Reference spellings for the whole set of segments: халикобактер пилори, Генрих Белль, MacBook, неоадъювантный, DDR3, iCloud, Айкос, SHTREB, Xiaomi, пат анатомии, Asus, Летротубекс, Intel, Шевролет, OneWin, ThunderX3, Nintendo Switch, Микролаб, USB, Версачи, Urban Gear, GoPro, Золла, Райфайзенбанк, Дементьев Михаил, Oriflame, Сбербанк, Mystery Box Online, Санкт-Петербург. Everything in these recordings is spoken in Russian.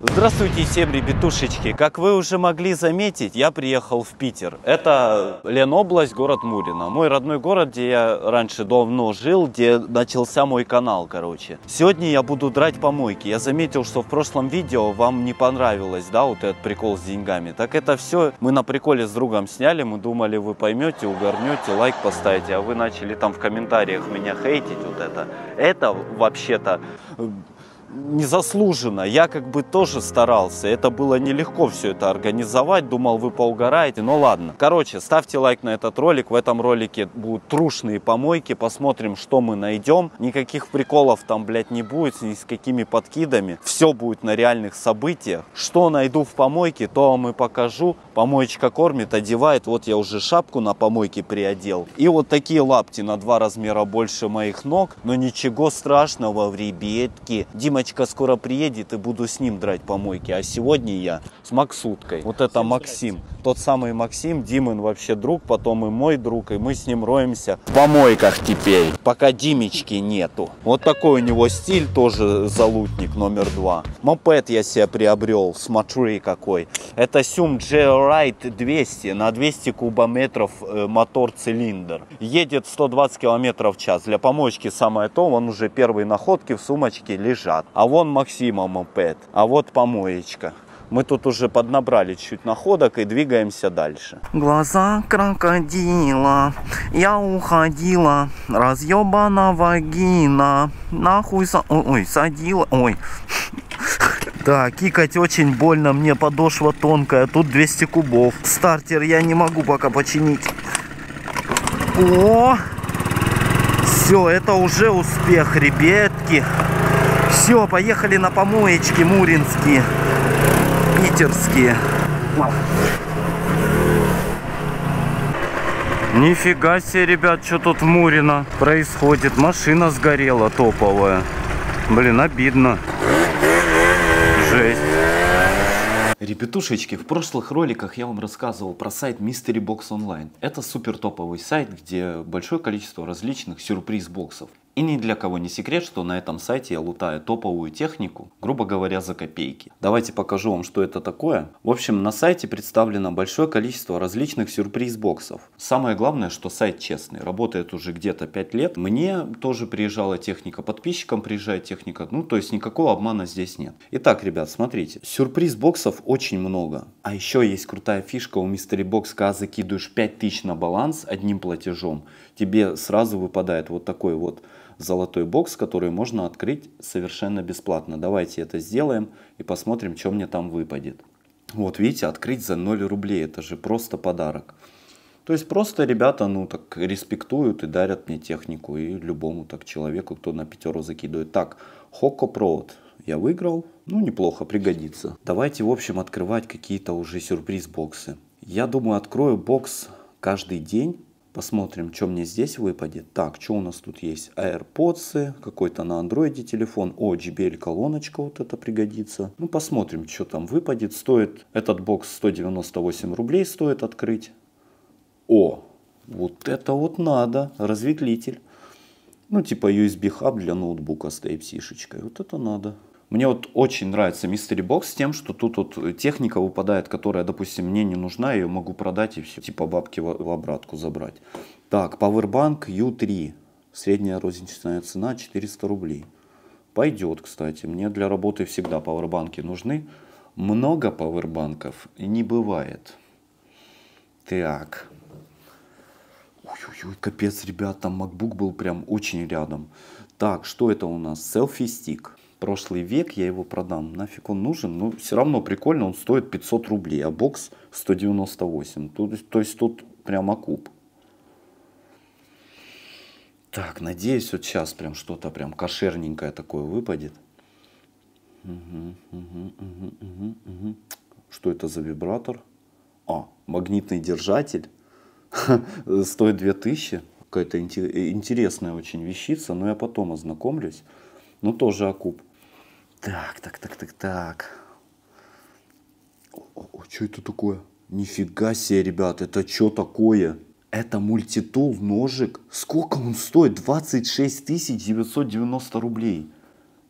Здравствуйте всем, ребятушечки! Как вы уже могли заметить, я приехал в Питер. Это Ленобласть, город Мурино. Мой родной город, где я раньше давно жил, где начался мой канал, короче. Сегодня я буду драть помойки. Я заметил, что в прошлом видео вам не понравилось, да, вот этот прикол с деньгами. Так это все мы на приколе с другом сняли, мы думали, вы поймете, угорнете, лайк поставите, а вы начали там в комментариях меня хейтить вот это. Это вообще-то... незаслуженно. Я как бы тоже старался. Это было нелегко все это организовать. Думал, вы поугараете. Но ладно. Короче, ставьте лайк на этот ролик. В этом ролике будут трушные помойки. Посмотрим, что мы найдем. Никаких приколов там, блядь, не будет. Ни с какими подкидами. Все будет на реальных событиях. Что найду в помойке, то вам и покажу. Помоечка кормит, одевает. Вот я уже шапку на помойке приодел. И вот такие лапти на 2 размера больше моих ног. Но ничего страшного, ребятки. Дима скоро приедет и буду с ним драть помойки. А сегодня я с Максуткой. Вот это Максим. Тот самый Максим. Димин вообще друг, потом и мой друг. И мы с ним роемся в помойках теперь. Пока Димечки нету. Вот такой у него стиль. Тоже залутник номер 2. Мопед я себе приобрел. Смотри какой. Это Сюм Джерайт 200. На 200 кубометров мотор-цилиндр. Едет 120 км в час. Для помойки самое то. Вон уже первые находки в сумочке лежат. А вон Максима мопед, а вот помоечка. Мы тут уже поднабрали чуть находок и двигаемся дальше. Глаза крокодила, я уходила, разъебана вагина, нахуй садила, ой. Да, кикать очень больно, мне подошва тонкая, тут 200 кубов. Стартер я не могу пока починить. О, все, это уже успех, ребятки. Все, поехали на помоечки муринские, питерские. Нифига себе, ребят, что тут в Мурино происходит. Машина сгорела топовая. Блин, обидно. Жесть. Ребятушечки, в прошлых роликах я вам рассказывал про сайт Mystery Box Online. Это супер топовый сайт, где большое количество различных сюрприз-боксов. И ни для кого не секрет, что на этом сайте я лутаю топовую технику, грубо говоря, за копейки. Давайте покажу вам, что это такое. В общем, на сайте представлено большое количество различных сюрприз-боксов. Самое главное, что сайт честный, работает уже где-то 5 лет. Мне тоже приезжала техника, подписчикам приезжает техника, ну то есть никакого обмана здесь нет. Итак, ребят, смотрите, сюрприз-боксов очень много. А еще есть крутая фишка у Mystery Box, когда закидываешь 5000 на баланс одним платежом, тебе сразу выпадает вот такой вот золотой бокс, который можно открыть совершенно бесплатно. Давайте это сделаем и посмотрим, что мне там выпадет. Вот видите, открыть за 0 рублей, это же просто подарок. То есть просто ребята, ну так респектуют и дарят мне технику и любому так человеку, кто на 5 закидывает. Так, хокко-провод я выиграл, ну неплохо, пригодится. Давайте, в общем, открывать какие-то уже сюрприз-боксы. Я думаю, открою бокс каждый день. Посмотрим, что мне здесь выпадет. Так, что у нас тут есть? AirPods, какой-то на андроиде телефон. О, JBL-колоночка, вот это пригодится. Ну, посмотрим, что там выпадет. Стоит этот бокс 198 рублей, стоит открыть. О, вот это вот надо. Разветвитель. Ну, типа USB-хаб для ноутбука с Type-C-шечкой. Вот это надо. Мне вот очень нравится Mystery Box с тем, что тут вот техника выпадает, которая, допустим, мне не нужна, я ее могу продать и все, типа бабки в обратку забрать. Так, Powerbank U3, средняя розничная цена 400 рублей. Пойдет, кстати, мне для работы всегда пауэрбанки нужны. Много пауэрбанков не бывает. Так. Ой-ой-ой, капец, ребят, там MacBook был прям очень рядом. Так, что это у нас? Селфи-стик. Прошлый век, я его продам, нафиг он нужен, но все равно прикольно, он стоит 500 рублей, а бокс 198, то есть тут прям окуп. Так, надеюсь, вот сейчас прям что-то прям кошерненькое такое выпадет. Что это за вибратор? А, магнитный держатель, стоит 2000, какая-то интересная очень вещица, но я потом ознакомлюсь, но тоже окуп. Так. О, что это такое? Нифига себе, ребят, это что такое? Это мультитул ножик. Сколько он стоит? 26 990 рублей.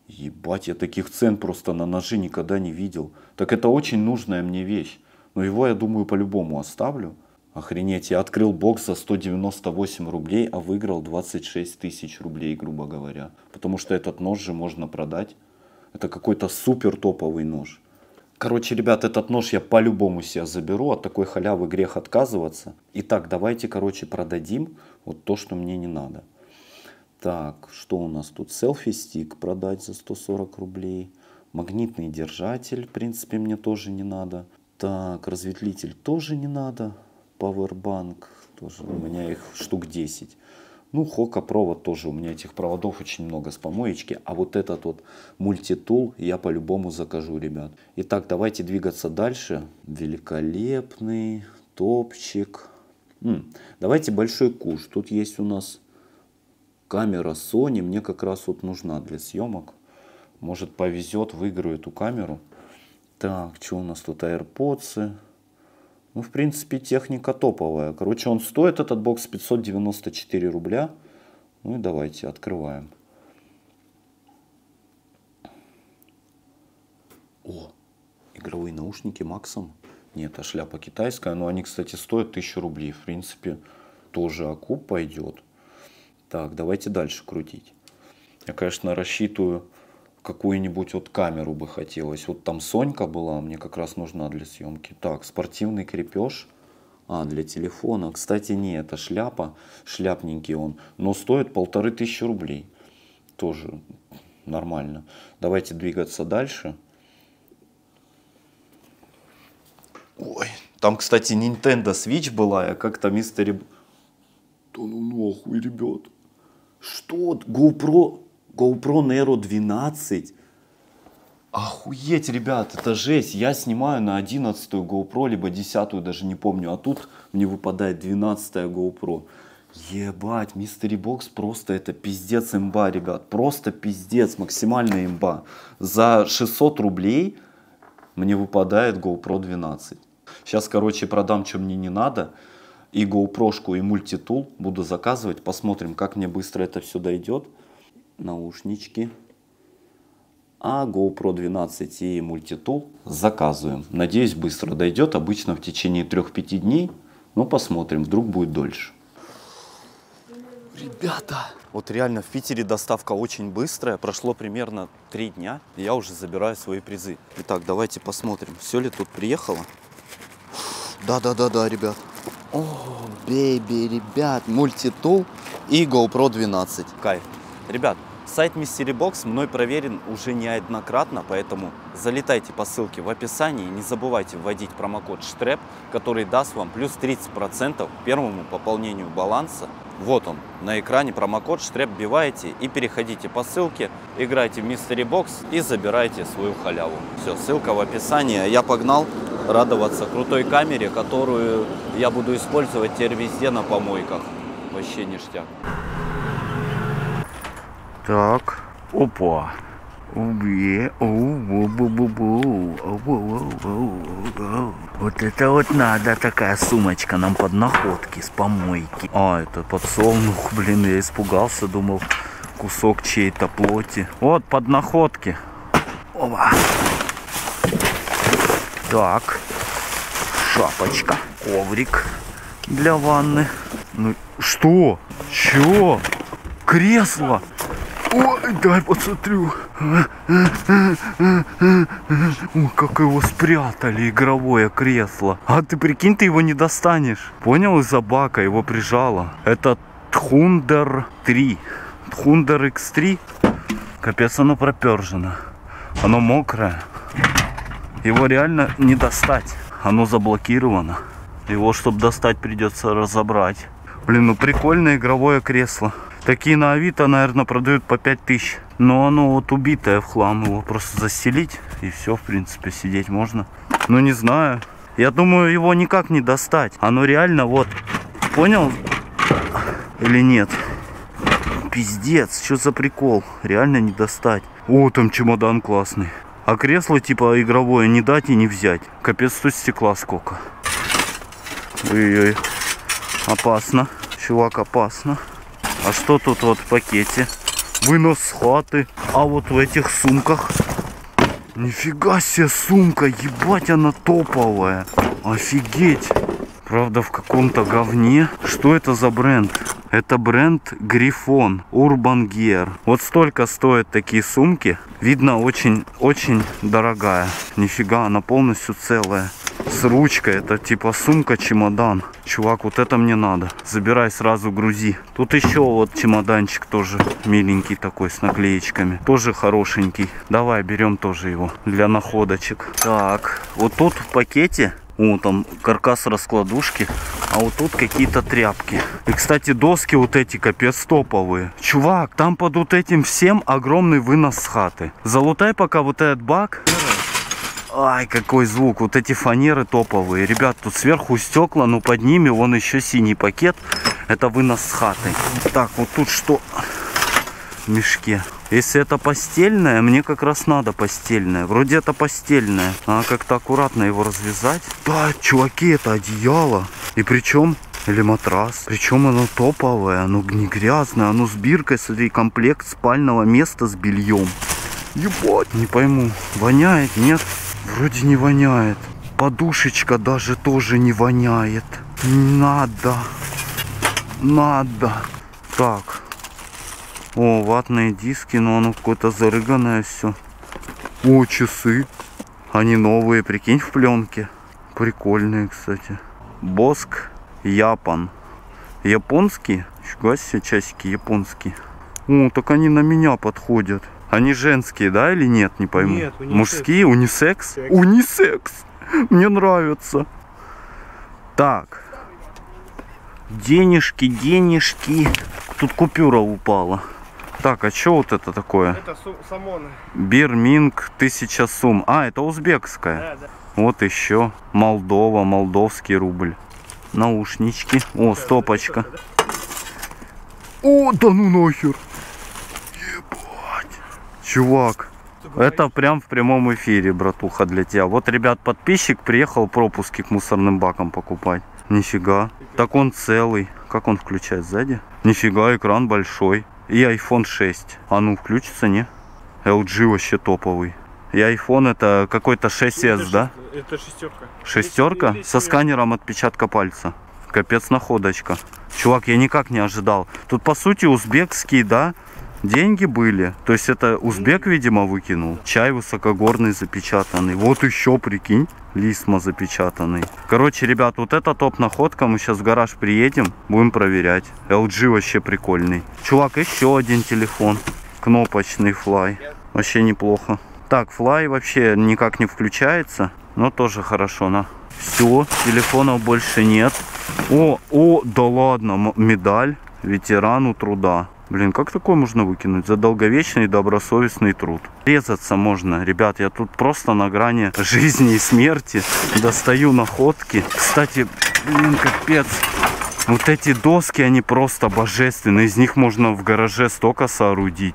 Ебать, я таких цен просто на ножи никогда не видел. Так это очень нужная мне вещь. Но его, я думаю, по-любому оставлю. Охренеть, я открыл бокс за 198 рублей, а выиграл 26 тысяч рублей, грубо говоря. Потому что этот нож же можно продать. Это какой-то супер топовый нож. Короче, ребят, этот нож я по-любому себе заберу. От такой халявы грех отказываться. Итак, давайте, короче, продадим вот то, что мне не надо. Так, что у нас тут? Селфи-стик продать за 140 рублей. Магнитный держатель, в принципе, мне тоже не надо. Так, разветвлитель тоже не надо. Пауэрбанк тоже. У меня их штук 10. Ну, хока-провод тоже. У меня этих проводов очень много с помоечки. А вот этот вот мультитул я по-любому закажу, ребят. Итак, давайте двигаться дальше. Великолепный топчик. Давайте большой куш. Тут есть у нас камера Sony. Мне как раз вот нужна для съемок. Может, повезет, выиграю эту камеру. Так, что у нас тут? AirPods. Ну, в принципе, техника топовая. Короче, он стоит, этот бокс, 594 рубля. Ну и давайте, открываем. О, игровые наушники Максом. Нет, а шляпа китайская. Но они, кстати, стоят 1000 рублей. В принципе, тоже окуп пойдет. Так, давайте дальше крутить. Я, конечно, рассчитываю... Какую-нибудь вот камеру бы хотелось. Вот там Сонька была, мне как раз нужна для съемки. Так, спортивный крепеж. А, для телефона. Кстати, не, это шляпа. Шляпненький он. Но стоит 1500 рублей. Тоже нормально. Давайте двигаться дальше. Ой, там, кстати, Nintendo Switch была. Я как-то Mystery... Да ну нахуй, ребят. Что? GoPro... GoPro Nero 12. Охуеть, ребят, это жесть. Я снимаю на 11-ю GoPro, либо 10-ю, даже не помню. А тут мне выпадает 12-я GoPro. Ебать, Mystery Box просто это пиздец имба, ребят. Просто пиздец, максимальная имба. За 600 рублей мне выпадает GoPro 12. Сейчас, короче, продам, что мне не надо. И GoPro-шку, и мультитул буду заказывать. Посмотрим, как мне быстро это все дойдет. Наушнички, а GoPro 12 и мультитул заказываем. Надеюсь, быстро дойдет. Обычно в течение 3-5 дней, но посмотрим, вдруг будет дольше. Ребята, вот реально в Питере доставка очень быстрая. Прошло примерно 3 дня, и я уже забираю свои призы. Итак, давайте посмотрим, все ли тут приехало. Да, ребят. О, бейби, ребят, мультитул и GoPro 12. Кайф. Ребят, сайт Mystery Box мной проверен уже неоднократно, поэтому залетайте по ссылке в описании. Не забывайте вводить промокод SHTREB, который даст вам плюс 30% к первому пополнению баланса. Вот он, на экране промокод SHTREB, вбиваете и переходите по ссылке, играйте в Mystery Box и забирайте свою халяву. Все, ссылка в описании. Я погнал радоваться крутой камере, которую я буду использовать теперь везде на помойках. Вообще ништяк. Так, опа, вот это вот надо, такая сумочка нам под находки с помойки. А, это подсолнух, блин, я испугался, думал кусок чьей-то плоти. Вот под находки. Опа. Так, шапочка, коврик для ванны. Ну, что? Чё? Кресло? Ой, дай посмотрю. Ой, как его спрятали, игровое кресло. А ты прикинь, ты его не достанешь. Понял, из-за бака его прижало. Это ThunderX3. ThunderX3. Капец, оно пропержено. Оно мокрое. Его реально не достать. Оно заблокировано. Его, чтобы достать, придется разобрать. Блин, ну прикольное игровое кресло. Такие на Авито, наверное, продают по 5000. Но оно вот убитое в хлам. Его просто заселить и все, в принципе, сидеть можно. Ну, не знаю. Я думаю, его никак не достать. Оно реально вот... Понял? Или нет? Пиздец, что за прикол? Реально не достать. О, там чемодан классный. А кресло типа игровое не дать и не взять. Капец, тут стекла сколько. Ой-ой-ой. Опасно. Чувак, опасно. А что тут вот в пакете? вынос с хаты. А вот в этих сумках, нифига себе сумка, ебать она топовая. Офигеть. Правда в каком-то говне. Что это за бренд? Это бренд Грифон, Urban Gear. Вот столько стоят такие сумки. Видно, очень-очень дорогая. Нифига, она полностью целая. С ручкой, это типа сумка-чемодан. Чувак, вот это мне надо. Забирай сразу, грузи. Тут еще вот чемоданчик тоже миленький такой, с наклеечками. Тоже хорошенький. Давай, берем тоже его для находочек. Так, вот тут в пакете... О, там каркас раскладушки, а вот тут какие-то тряпки. И, кстати, доски вот эти капец топовые. Чувак, там под вот этим всем огромный вынос с хаты. Залутай пока вот этот бак. Ай, какой звук. Вот эти фанеры топовые. Ребят, тут сверху стекла, но под ними вон еще синий пакет. Это вынос с хаты. Так, вот тут что? В мешке. Если это постельное, мне как раз надо постельное. Вроде это постельное. Надо как-то аккуратно его развязать. Да, чуваки, это одеяло. И причем, или матрас. Причем оно топовое, оно не грязное. Оно с биркой, смотри, комплект спального места с бельем. Ебать, не пойму, воняет, нет? Вроде не воняет. Подушечка даже тоже не воняет. Надо. Надо. Так. О, ватные диски, но оно какое-то зарыганное все. О, часы. Они новые, прикинь, в пленке. Прикольные, кстати. Боск Япон. Японские? Нифига себе, часики японские. О, так они на меня подходят. Они женские, да, или нет, не пойму. Нет, унисекс. Мужские, унисекс? Секс. Унисекс! Мне нравится. Так. Денежки, денежки. Тут купюра упала. Так, а что вот это такое? Это самоны. Бирминг 1000 сум. А, это узбекская. Да, да. Вот еще. Молдова, молдовский рубль. Наушнички. О, стопочка. О, да ну нахер. Ебать. Чувак, это прям в прямом эфире, братуха, для тебя. Вот, ребят, подписчик приехал пропуски к мусорным бакам покупать. Нифига. Так он целый. Как он включает сзади? Нифига, экран большой. И iPhone 6. А ну, включится, не? LG вообще топовый. И iPhone это какой-то 6s, да? Это шестерка. Шестерка? Со сканером отпечатка пальца. Капец находочка. Чувак, я никак не ожидал. Тут, по сути, узбекские, да, деньги были. То есть это узбек, видимо, выкинул. Чай высокогорный запечатанный. Вот еще, прикинь, лисма запечатанный. Короче, ребят, вот это топ-находка. Мы сейчас в гараж приедем, будем проверять. LG вообще прикольный. Чувак, еще один телефон. Кнопочный Fly. Вообще неплохо. Так, Fly вообще никак не включается, но тоже хорошо, на. Все, телефонов больше нет. О, да ладно, медаль ветерану труда. Блин, как такое можно выкинуть? За долговечный добросовестный труд. Резаться можно. Ребят, я тут просто на грани жизни и смерти. Достаю находки. Кстати, блин, капец. Вот эти доски, они просто божественные. Из них можно в гараже столько соорудить.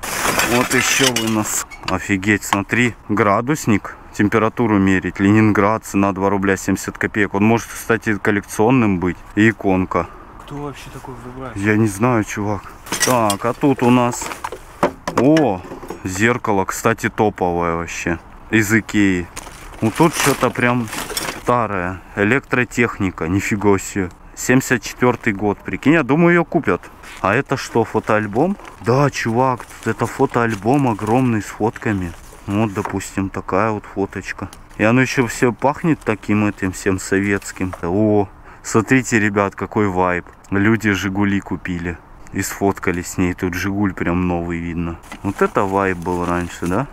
Вот еще вынос. Офигеть, смотри. Градусник. Температуру мерить. Ленинград, цена 2 рубля 70 копеек. Он может, кстати, коллекционным быть. И иконка. Кто вообще такой выбирает? Я не знаю, чувак. Так, а тут у нас... О, зеркало, кстати, топовое вообще. Из Икеи. Ну тут что-то прям старое. Электротехника, нифига себе. 74-й год, прикинь, я думаю, ее купят. А это что, фотоальбом? Да, чувак, это фотоальбом огромный с фотками. Вот, допустим, такая вот фоточка. И оно еще все пахнет таким этим всем советским. О, смотрите, ребят, какой вайб. Люди «Жигули» купили. И сфоткали с ней. Тут «Жигуль» прям новый видно. Вот это вайб был раньше, да?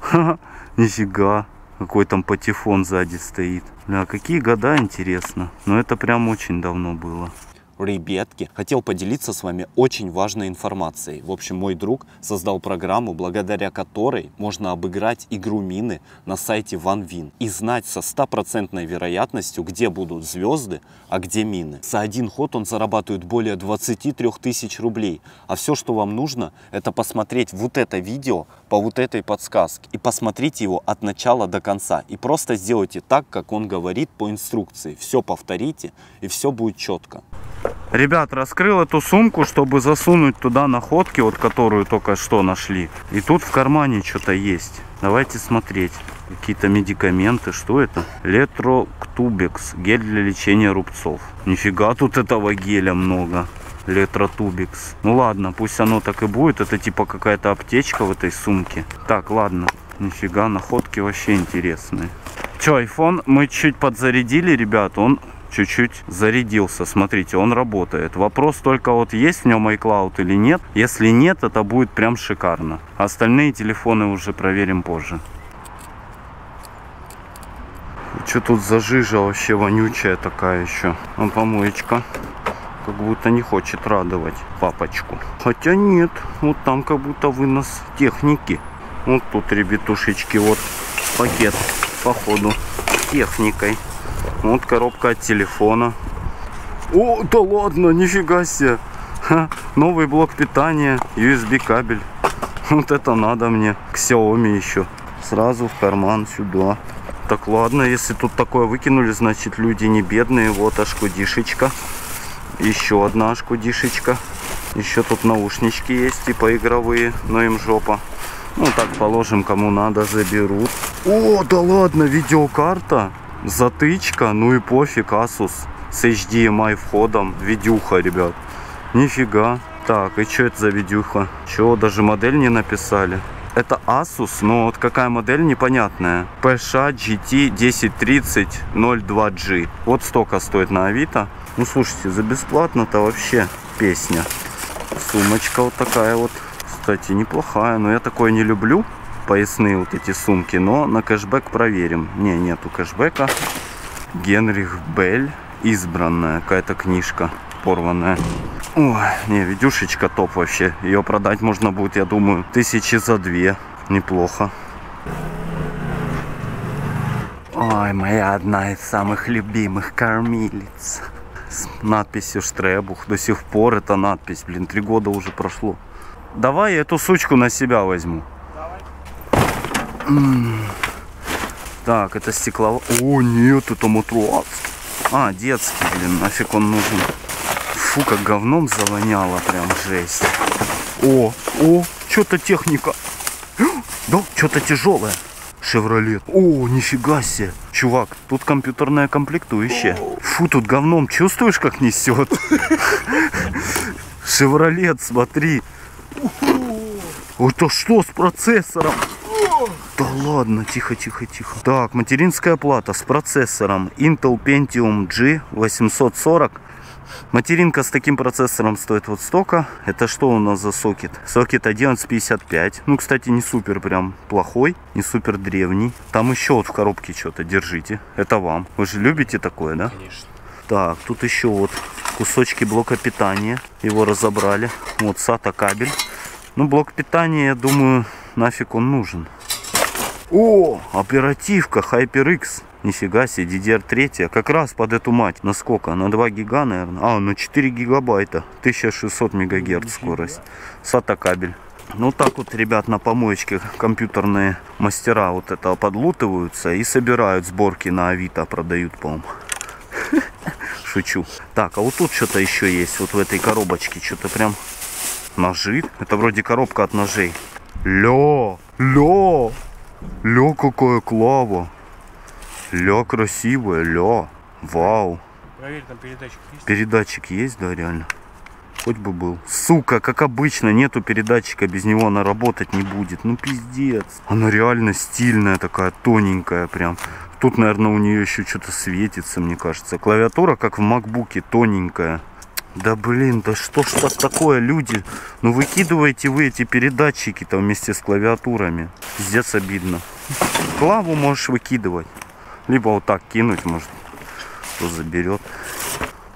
Ха-ха, нифига. Какой там патефон сзади стоит. Да, какие года, интересно. Но это прям очень давно было. Ребятки, хотел поделиться с вами очень важной информацией. В общем, мой друг создал программу, благодаря которой можно обыграть игру мины на сайте OneWin и знать со 100% вероятностью, где будут звезды, а где мины. За один ход он зарабатывает более 23 тысяч рублей. А все, что вам нужно, это посмотреть вот это видео по вот этой подсказке. И посмотрите его от начала до конца. И просто сделайте так, как он говорит по инструкции. Все повторите, и все будет четко. Ребят, раскрыл эту сумку, чтобы засунуть туда находки, вот которую только что нашли. И тут в кармане что-то есть. Давайте смотреть. Какие-то медикаменты. Что это? Летротубекс. Гель для лечения рубцов. Нифига тут этого геля много. Летротубекс. Ну ладно, пусть оно так и будет. Это типа какая-то аптечка в этой сумке. Так, ладно. Нифига, находки вообще интересные. Че, iPhone мы чуть-чуть подзарядили, ребят. Он чуть-чуть зарядился. Смотрите, он работает. Вопрос только вот, есть в нем iCloud или нет. Если нет, это будет прям шикарно. Остальные телефоны уже проверим позже. Что тут за жижа вообще вонючая такая еще? А помоечка как будто не хочет радовать папочку. Хотя нет, вот там как будто вынос техники. Вот тут, ребятушечки, вот пакет, походу, с техникой. Вот коробка от телефона. О, да ладно, нифига себе. Ха, новый блок питания, USB кабель. Вот это надо мне, к Xiaomi еще. Сразу в карман сюда. Так, ладно, если тут такое выкинули, значит, люди не бедные. Вот ашкудишечка. Еще одна ашкудишечка. Еще тут наушнички есть, типа игровые, но им жопа. Ну, так положим, кому надо, заберут. О, да ладно, видеокарта. Затычка, ну и пофиг, Asus. С HDMI входом. Видюха, ребят. Нифига. Так, и что это за видюха? Чего, даже модель не написали? Это Asus, но вот какая модель, непонятная. PSH GT 1030 02G. Вот столько стоит на Авито. Ну, слушайте, за бесплатно-то вообще песня. Сумочка вот такая вот. Кстати, неплохая, но я такое не люблю. Поясные вот эти сумки, но на кэшбэк проверим. Не, нету кэшбэка. Генрих Белль. Избранная какая-то книжка порванная. Ой, не, видюшечка топ вообще. Ее продать можно будет, я думаю, 1000 за 2. Неплохо. Ой, моя одна из самых любимых кормилец. С надписью SHTREB. До сих пор эта надпись, блин, 3 года уже прошло. Давай я эту сучку на себя возьму. Так, это стекло. О, нет, это матрас. А, детский, блин, нафиг он нужен. Фу, как говном завоняло, прям жесть. О, что-то техника. Да, что-то тяжелое. Шевролет. О, нифига себе. Чувак, тут компьютерное комплектующее. Фу, тут говном чувствуешь, как несет? Шевролет, смотри. Это что с процессором? Да ладно, тихо. Так, материнская плата с процессором Intel Pentium G840. Материнка с таким процессором стоит вот столько. Это что у нас за сокет? Сокет 1155. Ну, кстати, не супер прям плохой, не супер древний. Там еще вот в коробке что-то, держите. Это вам. Вы же любите такое, да? Конечно. Так, тут еще вот кусочки блока питания. Его разобрали. Вот SATA кабель. Ну, блок питания, я думаю, нафиг он нужен. О, оперативка HyperX. Нифига себе, DDR3. Как раз под эту мать. На сколько? На 2 гига, наверное. А, на 4 гигабайта. 1600 мегагерц скорость. SATA кабель. Ну, так вот, ребят, на помоечке компьютерные мастера вот это подлутываются и собирают сборки на Авито. Продают, по-моему. Шучу. Так, а вот тут что-то еще есть. Вот в этой коробочке что-то прям... Ножи? Это вроде коробка от ножей. Лё, какая клава. Лё, красивая, лё. Вау. Проверь, там передатчик есть? Передатчик есть, да, реально. Хоть бы был. Сука, как обычно, нету передатчика, без него она работать не будет. Ну, пиздец. Она реально стильная такая, тоненькая прям. Тут, наверное, у нее еще что-то светится, мне кажется. Клавиатура, как в макбуке, тоненькая. Да блин, да что ж так такое, люди? Ну выкидываете вы эти передатчики-то вместе с клавиатурами. Пиздец обидно. Клаву можешь выкидывать. Либо вот так кинуть, может, кто заберет.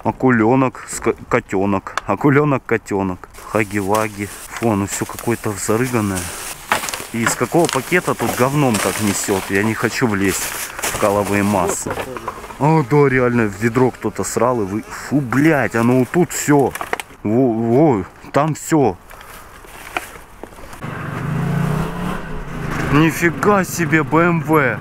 Акуленок, котенок. Акуленок, котенок. Хаги-ваги. Фу, ну все какое-то зарыганное. И из какого пакета тут говном так несет? Я не хочу влезть в каловые массы. О, да, реально, в ведро кто-то срал и вы... Фу, блядь, оно вот тут все. Во, там все. Нифига себе, BMW.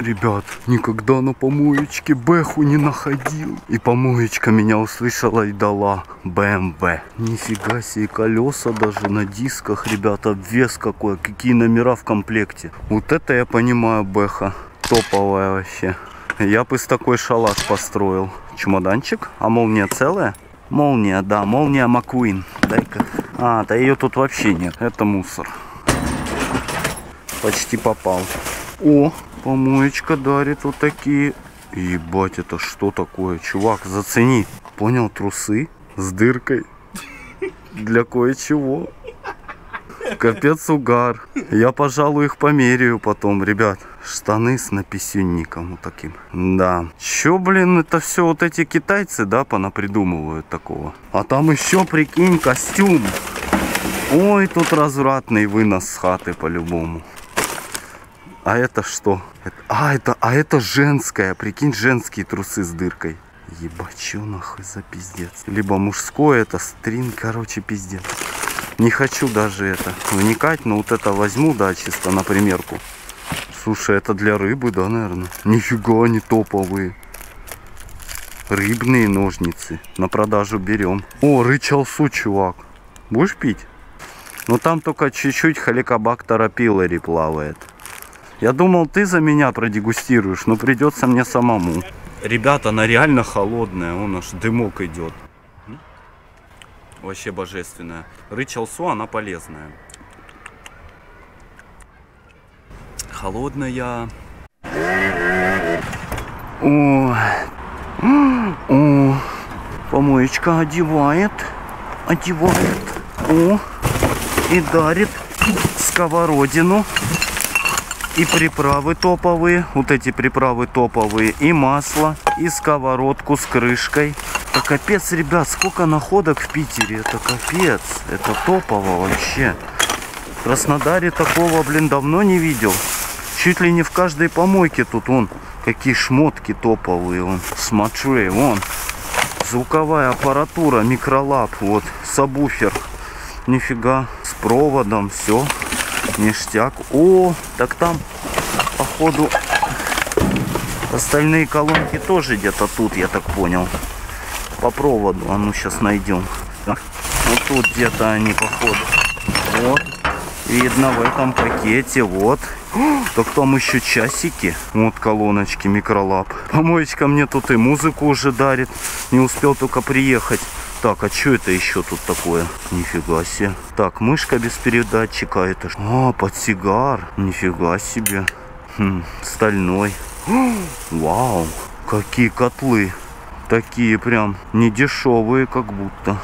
Ребят, никогда на помоечке бэху не находил. И помоечка меня услышала и дала БМВ. Нифига себе, колеса даже на дисках, ребята, вес какой, какие номера в комплекте. Вот это я понимаю бэха, топовая вообще. Я бы с такой шалаш построил. Чемоданчик, а молния целая? Молния, да, молния Маккуин. Дай-ка. А, да ее тут вообще нет, это мусор. Почти попал. О, помоечка дарит вот такие. Ебать, это что такое? Чувак, зацени. Понял, трусы с дыркой. Для кое-чего. Капец угар. Я, пожалуй, их померяю потом, ребят. Штаны с написюнником вот таким. Да. Чё, блин, это все вот эти китайцы, да, понапридумывают такого. А там еще, прикинь, костюм. Ой, тут развратный вынос с хаты по-любому. А это что? А это женское. Прикинь, женские трусы с дыркой. Ебачу нахуй за пиздец. Либо мужское, это стринг, короче, пиздец. Не хочу даже это вникать, но вот это возьму, да, чисто на примерку. Слушай, это для рыбы, да, наверное? Нифига, они топовые. Рыбные ножницы. На продажу берем. О, рычалсу, чувак. Будешь пить? Но там только чуть-чуть халикобактера пилори плавает. Я думал, ты за меня продегустируешь, но придется мне самому. Ребята, она реально холодная, он аж дымок идет. Вообще божественная. Рычалсу, она полезная. Холодная. О, помоечка одевает. Одевает. О, и дарит сковородину. И приправы топовые, вот эти приправы топовые, и масло, и сковородку с крышкой. Да капец, ребят, сколько находок в Питере, это капец, это топово вообще. В Краснодаре такого, блин, давно не видел. Чуть ли не в каждой помойке тут, вон, какие шмотки топовые, вон, смотри, вон. Звуковая аппаратура, микролаб, вот, сабвуфер, нифига, с проводом, все. Ништяк. О, так там, походу, остальные колонки тоже где-то тут, я так понял. По проводу. А ну, сейчас найдем. Вот тут где-то они, походу. Вот. Видно в этом пакете. Вот. Так там еще часики. Вот колоночки, микролаб. Помоечка мне тут и музыку уже дарит. Не успел только приехать. Так, а что это еще тут такое? Нифига себе. Так, мышка без передатчика. Это а, подсигар. Нифига себе. Хм, стальной. Вау. Какие котлы. Такие прям недешевые как будто.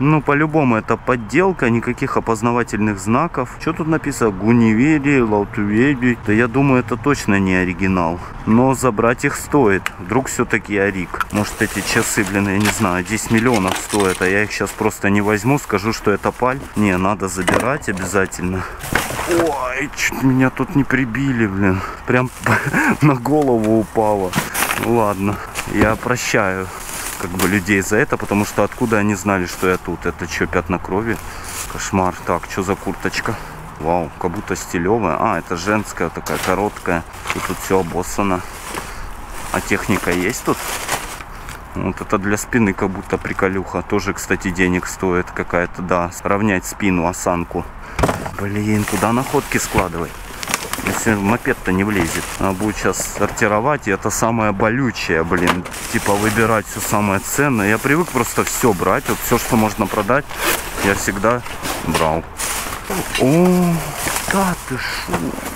Ну, по-любому, это подделка, никаких опознавательных знаков. Что тут написано? Гунивери, Лаутувери. Да я думаю, это точно не оригинал. Но забрать их стоит. Вдруг все-таки ориг. Может, эти часы, блин, я не знаю, 10 миллионов стоят. А я их сейчас просто не возьму, скажу, что это паль. Не, надо забирать обязательно. Ой, чуть меня тут не прибили, блин. Прям на голову упало. Ладно, я прощаю. Как бы людей за это, потому что откуда они знали, что я тут? Это что, пятна крови? Кошмар. Так, что за курточка? Вау, как будто стилевая. А, это женская, такая короткая. И тут все обоссано. А техника есть тут? Вот это для спины как будто приколюха. Тоже, кстати, денег стоит какая-то, да. Равнять спину, осанку. Блин, куда находки складывать? Если мопед-то не влезет. Она будет сейчас сортировать, и это самое болючее, блин. Типа выбирать все самое ценное. Я привык просто все брать. Вот все, что можно продать, я всегда брал. О, да ты шо?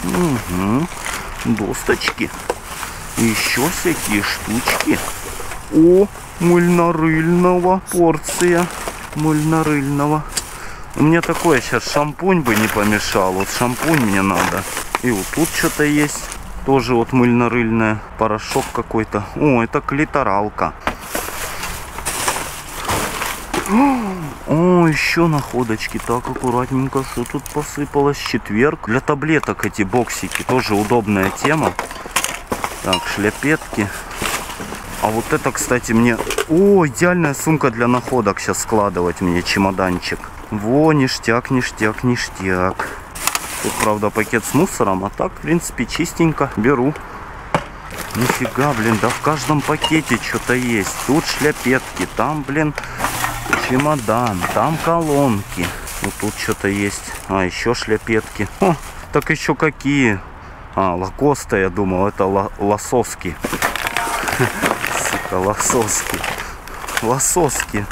Угу. Досточки. И еще всякие штучки. О, мыльно-рыльного порция. Мыльно-рыльного. Мне такое сейчас шампунь бы не помешал. Вот шампунь мне надо. И вот тут что-то есть. Тоже вот мыльно-рыльное. Порошок какой-то. О, это клиторалка. О, еще находочки. Так, аккуратненько. Что тут посыпалось? Четверг. Для таблеток эти боксики. Тоже удобная тема. Так, шляпетки. А вот это, кстати, мне... О, идеальная сумка для находок. Сейчас складывать мне чемоданчик. Во, ништяк, ништяк, ништяк. Тут, правда, пакет с мусором, а так, в принципе, чистенько беру. Нифига, блин, да в каждом пакете что-то есть. Тут шляпетки, там, блин, чемодан, там колонки. Вот тут что-то есть. А, еще шляпетки. О, так еще какие. А, лакоста, я думал, это лососки. Сука, лососки. Лососки.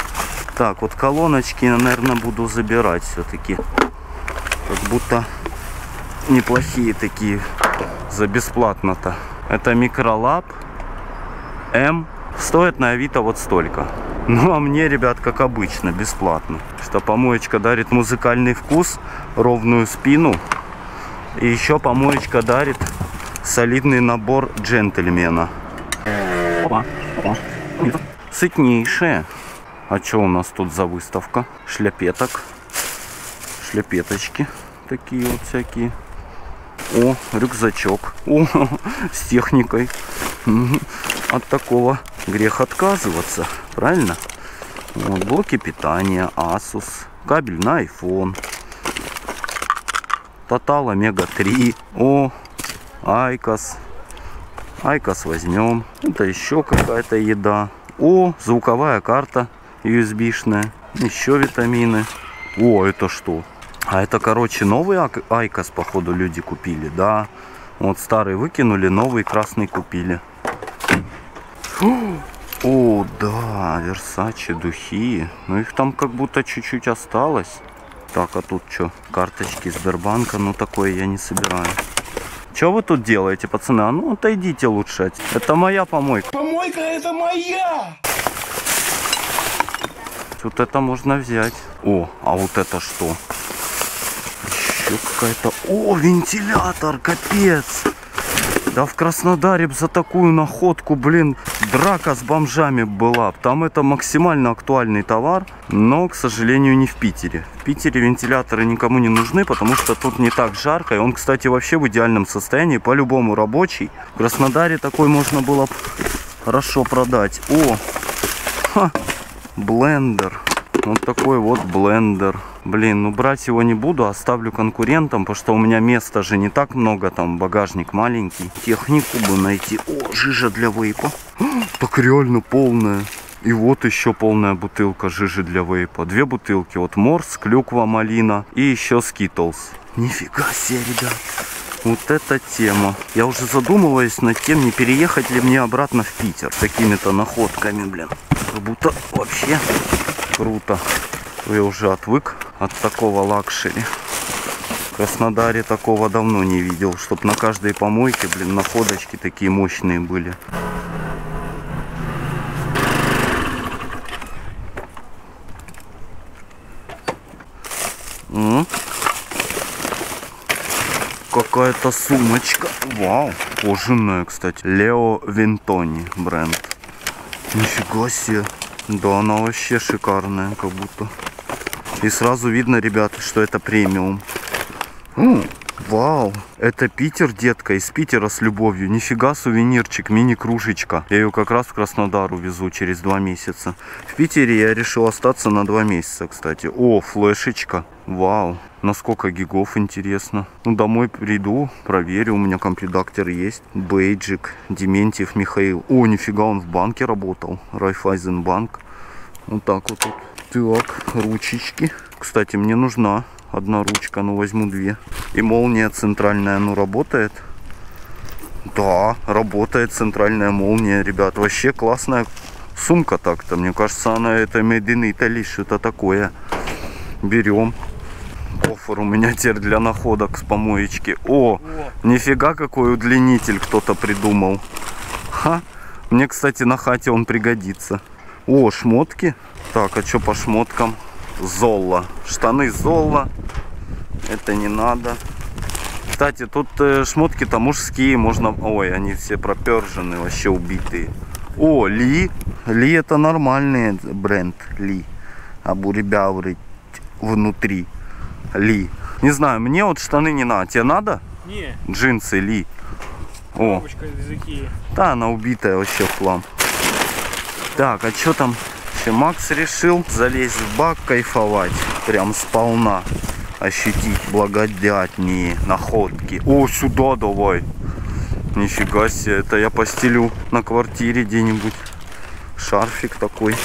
Так, вот колоночки, наверное, буду забирать все-таки. Как будто неплохие такие. За бесплатно-то. Это Микролаб. М. Стоит на Авито вот столько. Ну, а мне, ребят, как обычно, бесплатно. Что помоечка дарит музыкальный вкус, ровную спину. И еще помоечка дарит солидный набор джентльмена. Опа, опа. Сытнейшее. А что у нас тут за выставка? Шляпеток. Шляпеточки. Такие вот всякие. О, рюкзачок. О, с техникой. От такого грех отказываться. Правильно? Вот, блоки питания. Asus. Кабель на iPhone. Total Omega 3. О, Айкос. Айкос возьмем. Это еще какая-то еда. О, звуковая карта USB-шная. Еще витамины. О, это что? А это, короче, новый Айкос, походу, люди купили, да. Вот старый выкинули, новый красный купили. О, да, Версачи, духи. Ну, их там как будто чуть-чуть осталось. Так, а тут что? Карточки Сбербанка, ну, такое я не собираю. Что вы тут делаете, пацаны? А ну, отойдите лучше. Это моя помойка. Помойка, это моя! Вот это можно взять. О, а вот это что? Какая-то... О, вентилятор, капец. Да в Краснодаре за такую находку, блин, драка с бомжами была. Там это максимально актуальный товар, но, к сожалению, не в Питере. В Питере вентиляторы никому не нужны, потому что тут не так жарко. И он, кстати, вообще в идеальном состоянии, по-любому рабочий. В Краснодаре такой можно было хорошо продать. О, ха, блендер. Вот такой вот блендер. Блин, ну брать его не буду, оставлю конкурентам, потому что у меня места же не так много, там багажник маленький. Технику бы найти. О, жижа для вейпа. Так реально полная. И вот еще полная бутылка жижи для вейпа. Две бутылки, вот морс, клюква, малина и еще скитлс. Нифига себе, ребят. Вот эта тема. Я уже задумываюсь над тем, не переехать ли мне обратно в Питер. С такими-то находками, блин. Как будто вообще... Круто. Я уже отвык от такого лакшери. В Краснодаре такого давно не видел. Чтоб на каждой помойке, блин, находочки такие мощные были. Какая-то сумочка. Вау. Кожаная, кстати. Лео Винтони бренд. Нифига себе. Да, она вообще шикарная, как будто. И сразу видно, ребята, что это премиум. Вау, это Питер, детка, из Питера с любовью. Нифига сувенирчик, мини-кружечка. Я ее как раз в Краснодар увезу через 2 месяца. В Питере я решил остаться на 2 месяца, кстати. О, флешечка, вау. На сколько гигов, интересно. Ну, домой приду, проверю, у меня компредактор есть. Бейджик, Дементьев Михаил. О, нифига, он в банке работал. Райфайзенбанк. Вот так вот. Так, ручечки. Кстати, мне нужна одна ручка, ну возьму 2. И молния центральная, ну работает. Да, работает центральная молния, ребят. Вообще классная сумка так-то. Мне кажется, она это made in Italy, что-то такое. Берем. Кофр у меня теперь для находок с помоечки. О, нифига какой удлинитель кто-то придумал. Ха, мне, кстати, на хате он пригодится. О, шмотки. Так, а что по шмоткам? Золла. Штаны Золла. Это не надо. Кстати, тут шмотки-то мужские. Можно... Ой, они все пропержены, вообще убитые. О, Ли. Ли это нормальный бренд. Ли. Абурибявры внутри. Ли. Не знаю, мне вот штаны не надо. Тебе надо? Не. Джинсы Ли. О. Да, она убитая вообще в хлам. Так, а что там? Макс решил залезть в бак, кайфовать. Прям сполна. Ощутить благодатные находки. О, сюда давай. Нифига себе, это я постелю на квартире где-нибудь. Шарфик такой.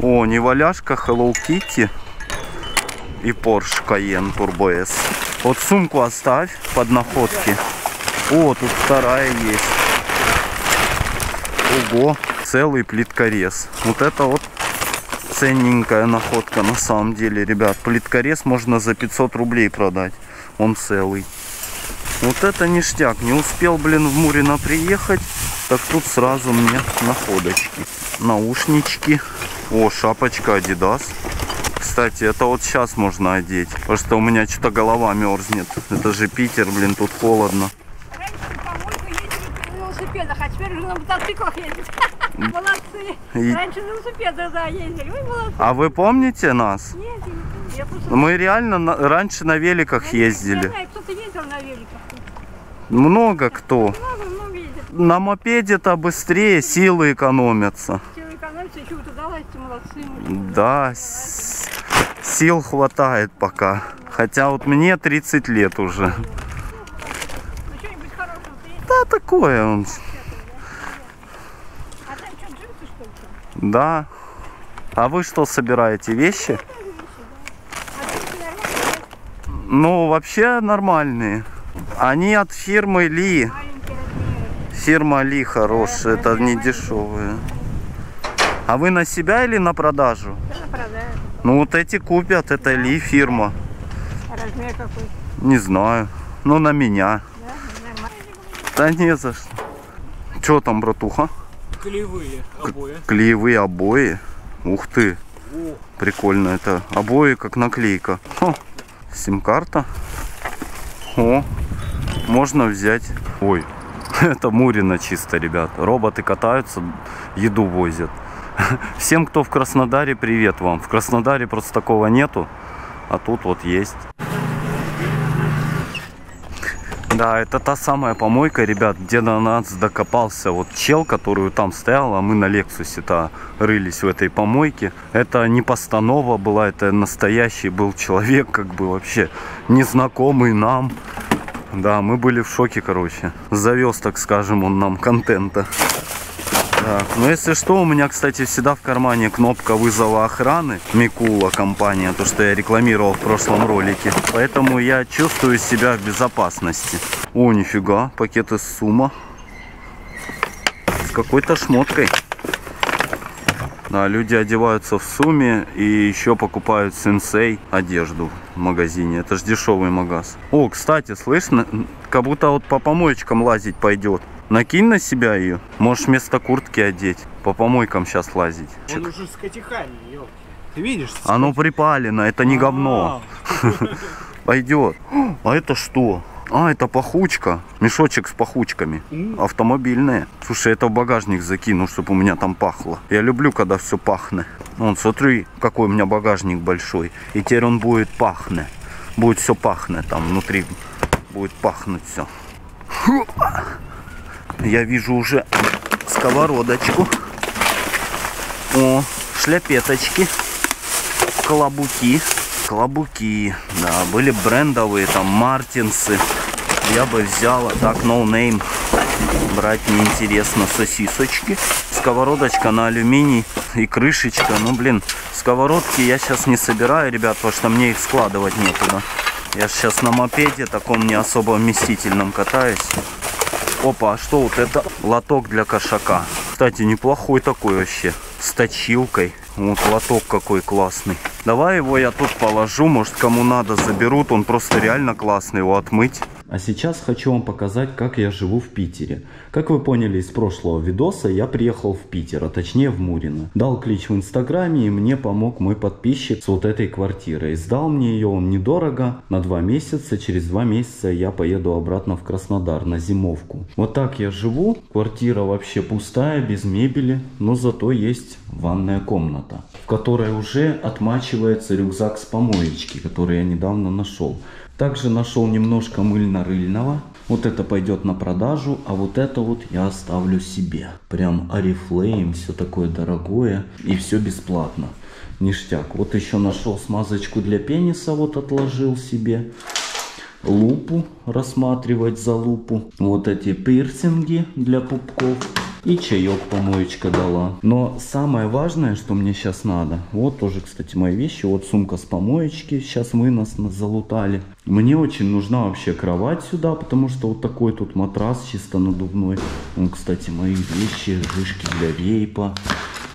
О, неваляшка, Hello Kitty и Porsche Cayenne Turbo S. Вот сумку оставь под находки. О, тут вторая есть. Ого, целый плиткорез. Вот это вот ценненькая находка на самом деле, ребят. Плиткорез можно за 500 рублей продать. Он целый. Вот это ништяк. Не успел, блин, в Мурино приехать, так тут сразу мне находочки. Наушнички. О, шапочка Adidas. Кстати, это вот сейчас можно одеть, потому что у меня что-то голова мерзнет. Это же Питер, блин, тут холодно. Раньше на помойку ездили на велосипедах, а теперь уже на мотоциклах ездят. Молодцы. Раньше на велосипедах ездили. Ой, молодцы. А вы помните нас? Нет, я не помню. Мы реально раньше на великах ездили. Я знаю, кто-то ездил на великах. Много кто. Много ездит. На мопеде-то быстрее, силы экономятся. Да, сил хватает пока. Хотя вот мне 30 лет уже. Да, такое он. Да. А вы что, собираете вещи? Ну, вообще нормальные. Они от фирмы Ли. Фирма Ли хорошая, это не дешевые. А вы на себя или на продажу? На продажу. Ну вот эти купят, это Ли фирма. А размер какой? Не знаю. Ну на меня. Да, не за что. Че там, братуха? Клеевые обои. Клеевые обои? Ух ты. О. Прикольно, это обои как наклейка. Сим-карта. О, можно взять. Ой, это Мурино чисто, ребят. Роботы катаются, еду возят. Всем, кто в Краснодаре, привет вам. В Краснодаре просто такого нету, а тут вот есть. Да, это та самая помойка, ребят, где до нас докопался вот чел, который там стоял, а мы на Лексусе-то рылись в этой помойке. Это не постанова была, это настоящий был человек, как бы вообще незнакомый нам. Да, мы были в шоке, короче. Завез, так скажем, он нам контента. Так, ну если что, у меня, кстати, всегда в кармане кнопка вызова охраны. Микула компания, то, что я рекламировал в прошлом ролике. Поэтому я чувствую себя в безопасности. О, нифига, пакеты с Сума. С какой-то шмоткой. Да, люди одеваются в Суме и еще покупают сенсей одежду в магазине. Это ж дешевый магаз. О, кстати, слышно? Как будто вот по помоечкам лазить пойдет. Накинь на себя ее. Можешь вместо куртки одеть. По помойкам сейчас лазить. Он уже с котихами, елки. Ты видишь? Оно припалено, это не говно. Пойдет. А это что? А, это пахучка. Мешочек с пахучками. Автомобильные. Слушай, это в багажник закину, чтобы у меня там пахло. Я люблю, когда все пахнет. Вон, смотри, какой у меня багажник большой. И теперь он будет пахнет. Будет все пахнет там внутри. Будет пахнуть все. Я вижу уже сковородочку. О, шляпеточки. Колобуки. Колобуки. Да, были брендовые, там, мартинсы. Я бы взяла. Так, no name. Брать неинтересно. Сосисочки. Сковородочка на алюминий. И крышечка. Ну, блин, сковородки я сейчас не собираю, ребят, потому что мне их складывать некуда. Я сейчас на мопеде, таком не особо вместительном, катаюсь. Опа, а что вот это? Лоток для кошака. Кстати, неплохой такой вообще. С точилкой. Вот лоток какой классный. Давай его я тут положу. Может, кому надо заберут. Он просто реально классный. Его отмыть. А сейчас хочу вам показать, как я живу в Питере. Как вы поняли из прошлого видоса, я приехал в Питер, а точнее в Мурино. Дал клич в Инстаграме, и мне помог мой подписчик с вот этой квартирой. Сдал мне ее он недорого, на 2 месяца. Через 2 месяца я поеду обратно в Краснодар на зимовку. Вот так я живу. Квартира вообще пустая, без мебели, но зато есть ванная комната, в которой уже отмачивается рюкзак с помоечки, который я недавно нашел. Также нашел немножко мыльно-рыльного. Вот это пойдет на продажу, а вот это вот я оставлю себе. Прям Oriflame, все такое дорогое и все бесплатно. Ништяк. Вот еще нашел смазочку для пениса, вот отложил себе. лупу, рассматривать за лупу, вот эти пирсинги для пупков. И чаек помоечка дала. Но самое важное, что мне сейчас надо. Вот тоже, кстати, мои вещи. Вот сумка с помоечки. Сейчас вынос залутали. Мне очень нужна вообще кровать сюда. Потому что вот такой тут матрас чисто надувной. Он, кстати, мои вещи. Жижки для вейпа.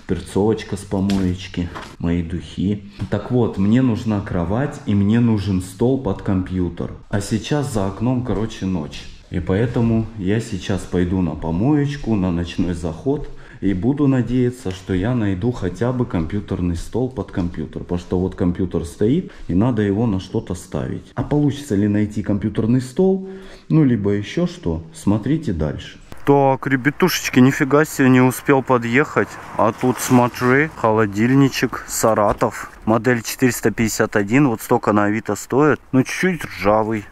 Перцовочка с помоечки. Мои духи. Так вот, мне нужна кровать. И мне нужен стол под компьютер. А сейчас за окном, короче, ночь. И поэтому я сейчас пойду на помоечку, на ночной заход. И буду надеяться, что я найду хотя бы компьютерный стол под компьютер. Потому что вот компьютер стоит, и надо его на что-то ставить. А получится ли найти компьютерный стол, ну либо еще что, смотрите дальше. Так, ребятушечки, нифига себе, не успел подъехать. А тут, смотри, холодильничек Саратов. Модель 451, вот столько на Авито стоит. Ну чуть-чуть ржавый.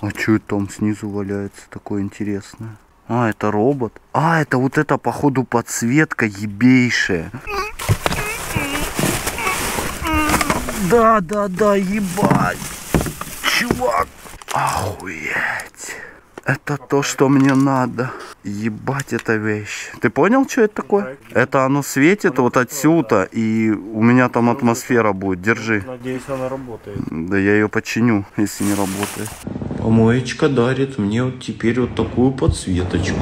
А что это там снизу валяется такое интересное? А, это робот. А, это вот эта, походу, подсветка ебейшая. Да, ебать. Чувак. Охуеть. Это то, что мне надо. Ебать, это вещь. Ты понял, что это такое? Это оно светит вот отсюда, и у меня там атмосфера будет. Держи. Надеюсь, она работает. Да я ее починю, если не работает. Помоечка дарит мне вот теперь вот такую подсветочку.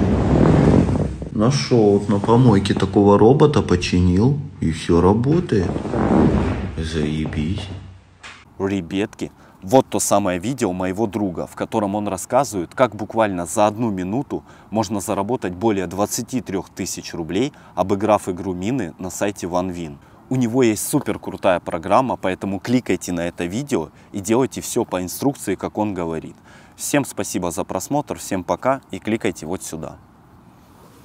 Нашел вот на помойке такого робота, починил, и все работает. Заебись. Ребятки, вот то самое видео моего друга, в котором он рассказывает, как буквально за одну минуту можно заработать более 23 тысяч рублей, обыграв игру мины на сайте OneWin. У него есть супер крутая программа, поэтому кликайте на это видео и делайте все по инструкции, как он говорит. Всем спасибо за просмотр, всем пока и кликайте вот сюда.